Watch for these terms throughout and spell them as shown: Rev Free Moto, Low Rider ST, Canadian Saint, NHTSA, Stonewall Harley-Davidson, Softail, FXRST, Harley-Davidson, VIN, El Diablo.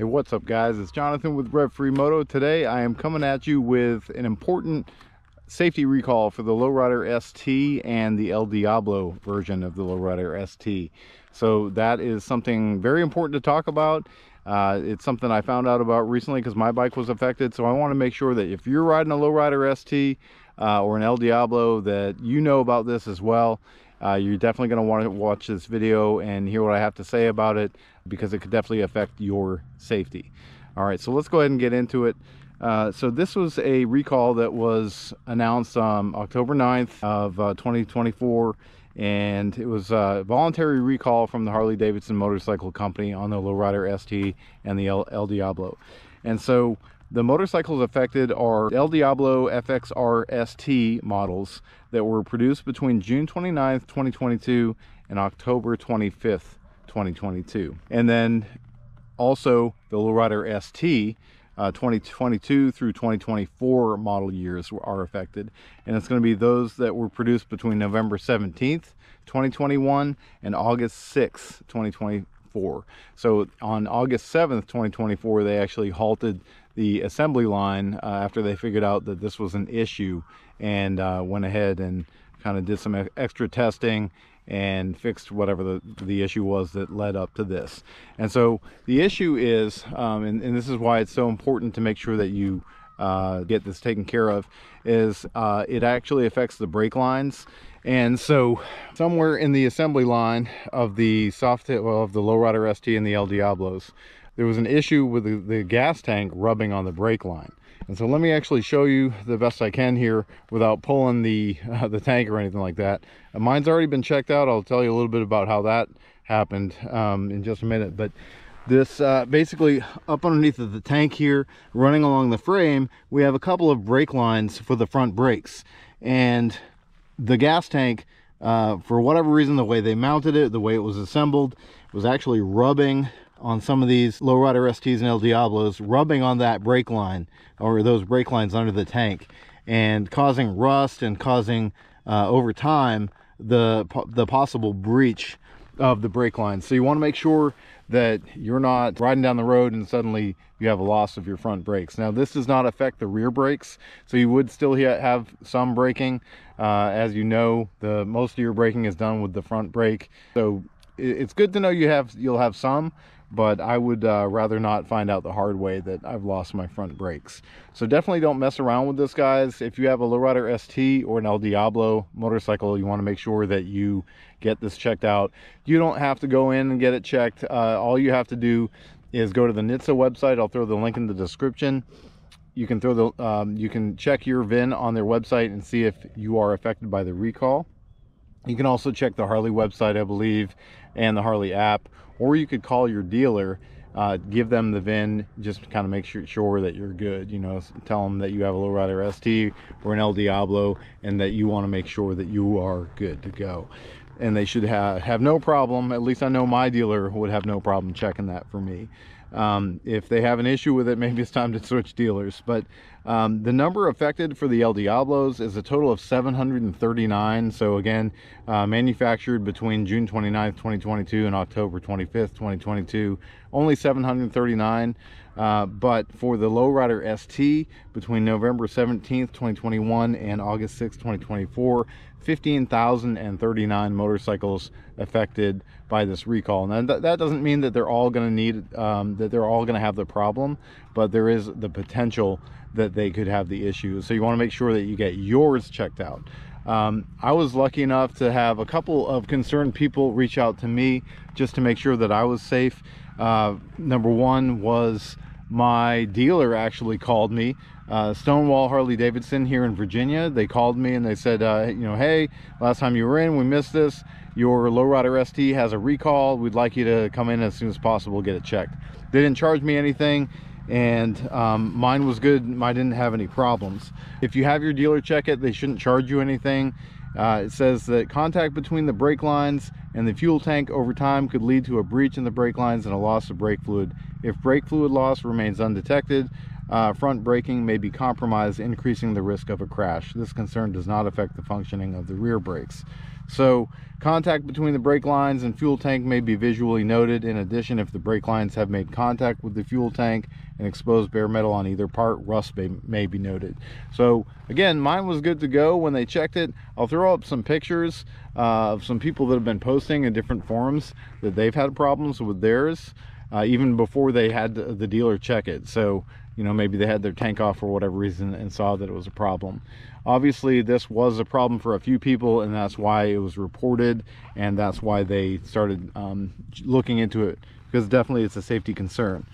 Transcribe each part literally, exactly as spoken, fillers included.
Hey, what's up guys, it's Jonathan with Rev Free Moto. Today I am coming at you with an important safety recall for the Low Rider S T and the El Diablo version of the Low Rider S T. So that is something very important to talk about. Uh, it's something I found out about recently because my bike was affected, so I want to make sure that if you're riding a Low Rider S T uh, or an El Diablo that you know about this as well. Uh, you're definitely going to want to watch this video and hear what I have to say about it because it could definitely affect your safety. All right, so let's go ahead and get into it. Uh, so this was a recall that was announced um, October ninth of uh, twenty twenty-four, and it was a voluntary recall from the Harley-Davidson Motorcycle Company on the Low Rider S T and the El, El Diablo. And so the motorcycles affected are El Diablo F X R S T models that were produced between June twenty-ninth, twenty twenty-two and October twenty-fifth, twenty twenty-two. And then also the Low Rider S T uh, twenty twenty-two through twenty twenty-four model years are affected. And it's going to be those that were produced between November seventeenth, twenty twenty-one and August sixth, twenty twenty-four. So on August seventh, twenty twenty-four, they actually halted the assembly line uh, after they figured out that this was an issue, and uh, went ahead and kind of did some extra testing and fixed whatever the, the issue was that led up to this. And so the issue is, um, and, and this is why it's so important to make sure that you uh, get this taken care of, is uh, it actually affects the brake lines. And so somewhere in the assembly line of the soft tail, well, of the Low Rider S T and the El Diablos, there was an issue with the, the gas tank rubbing on the brake line. And so let me actually show you the best I can here without pulling the uh, the tank or anything like that. Uh, mine's already been checked out. I'll tell you a little bit about how that happened um, in just a minute. But this uh, basically up underneath of the tank here, running along the frame, we have a couple of brake lines for the front brakes. And the gas tank, uh, for whatever reason, the way they mounted it, the way it was assembled, was actually rubbing on some of these Low Rider S Ts and El Diablos, rubbing on that brake line or those brake lines under the tank, and causing rust and causing uh, over time the the possible breach of the brake lines. So you want to make sure that you're not riding down the road and suddenly you have a loss of your front brakes. Now this does not affect the rear brakes, so you would still have some braking. Uh, as you know, the most of your braking is done with the front brake, so it's good to know you have you'll have some, but I would uh, rather not find out the hard way that I've lost my front brakes. So definitely don't mess around with this, guys. If you have a Low Rider S T or an El Diablo motorcycle, you want to make sure that you get this checked out. You don't have to go in and get it checked. Uh, all you have to do is go to the N H T S A website. I'll throw the link in the description. You can throw the um, you can check your V I N on their website and see if you are affected by the recall. You can also check the Harley website, I believe, and the Harley app, or you could call your dealer, uh, give them the V I N, just to kind of make sure, sure that you're good. You know, tell them that you have a Low Rider S T or an El Diablo and that you want to make sure that you are good to go. And they should have, have no problem, at least I know my dealer would have no problem checking that for me. Um, if they have an issue with it, maybe it's time to switch dealers. But um, the number affected for the El Diablos is a total of seven hundred thirty-nine. So again, uh, manufactured between June twenty-ninth, twenty twenty-two and October twenty-fifth, twenty twenty-two, only seven hundred thirty-nine. Uh, but for the Low Rider S T, between November seventeenth, twenty twenty-one and August sixth, twenty twenty-four, fifteen thousand thirty-nine motorcycles affected by this recall. And that, that doesn't mean that they're all going to need, um, that they're all going to have the problem, but there is the potential that they could have the issue. So you want to make sure that you get yours checked out. Um, I was lucky enough to have a couple of concerned people reach out to me just to make sure that I was safe. Uh, number one was my dealer actually called me, uh, Stonewall Harley-Davidson here in Virginia. They called me and they said, uh, you know, hey, last time you were in, we missed this. Your Low Rider S T has a recall. We'd like you to come in as soon as possible, get it checked. They didn't charge me anything, and um, mine was good. I didn't have any problems. If you have your dealer check it, they shouldn't charge you anything. Uh, it says that contact between the brake lines and the fuel tank over time could lead to a breach in the brake lines and a loss of brake fluid. If brake fluid loss remains undetected, uh, front braking may be compromised, increasing the risk of a crash. This concern does not affect the functioning of the rear brakes. So contact between the brake lines and fuel tank may be visually noted. In addition, if the brake lines have made contact with the fuel tank and exposed bare metal on either part, rust may, may be noted. So again, mine was good to go when they checked it. I'll throw up some pictures uh, of some people that have been posting in different forums that they've had problems with theirs, uh, even before they had the, the dealer check it. So, you know, maybe they had their tank off for whatever reason and saw that it was a problem. Obviously, this was a problem for a few people, and that's why it was reported, and that's why they started um, looking into it, because definitely it's a safety concern.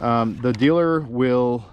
Um, the dealer will,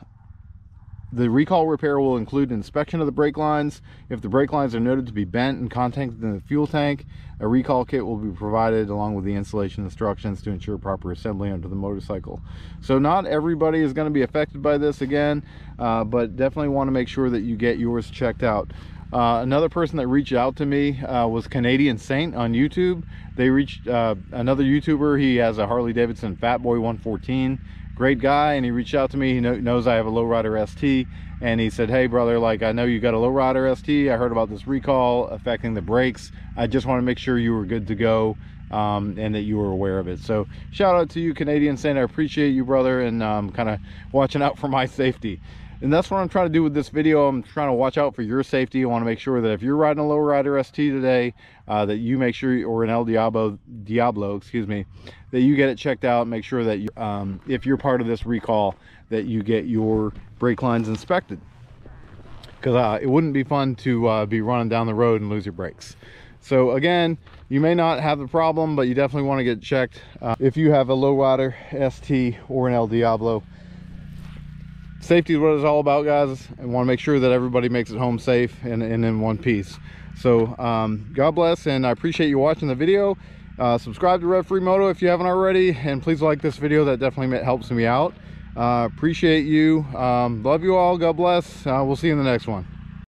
the recall repair will include inspection of the brake lines. If the brake lines are noted to be bent and contacted in the fuel tank, a recall kit will be provided along with the installation instructions to ensure proper assembly onto the motorcycle. So not everybody is going to be affected by this again, uh, but definitely want to make sure that you get yours checked out. Uh, another person that reached out to me uh, was Canadian Saint on YouTube. They reached uh, another YouTuber. He has a Harley-Davidson Fatboy one fourteen. Great guy, and he reached out to me. He know, knows I have a Low Rider S T, and he said, hey brother, like, I know you got a Low Rider S T. I heard about this recall affecting the brakes. I just want to make sure you were good to go, um, and that you were aware of it. So shout out to you, Canadian Saint. I appreciate you, brother, and um, kind of watching out for my safety. And that's what I'm trying to do with this video. I'm trying to watch out for your safety. I want to make sure that if you're riding a Low Rider S T today, uh, that you make sure, or an El Diablo, Diablo, excuse me, that you get it checked out. Make sure that you, um, if you're part of this recall, that you get your brake lines inspected, because uh, it wouldn't be fun to uh, be running down the road and lose your brakes. So again, you may not have the problem, but you definitely want to get checked uh, if you have a Low Rider S T or an El Diablo. Safety is what it's all about, guys. I want to make sure that everybody makes it home safe and, and in one piece. So um, God bless, and I appreciate you watching the video. Uh, subscribe to Rev Free Moto if you haven't already, and please like this video. That definitely helps me out. Uh, appreciate you. Um, love you all. God bless. Uh, we'll see you in the next one.